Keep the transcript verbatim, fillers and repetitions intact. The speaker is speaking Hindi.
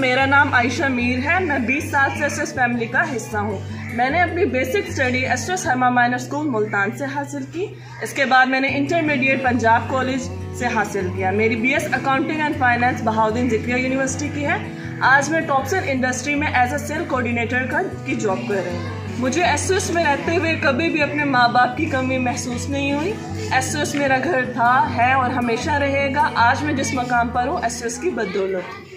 मेरा नाम आयशा मीर है। मैं बीस साल से एस एस फैमिली का हिस्सा हूँ। मैंने अपनी बेसिक स्टडी एस एस हमा माइनर स्कूल मुल्तान से हासिल की। इसके बाद मैंने इंटरमीडिएट पंजाब कॉलेज से हासिल किया। मेरी BS accounting and finance Bahauddin Zakariya university की है। आज मैं टॉप सेल इंडस्ट्री में एज अ सेल कोऑर्डिनेटर का की जॉब कर रही हूँ। मुझे एस एस में रहते हुए कभी भी अपने माँ बाप की कमी महसूस नहीं हुई। एस एस मेरा घर था, है और हमेशा रहेगा। आज मैं जिस मकाम पर हूँ एस एस की बदौलत।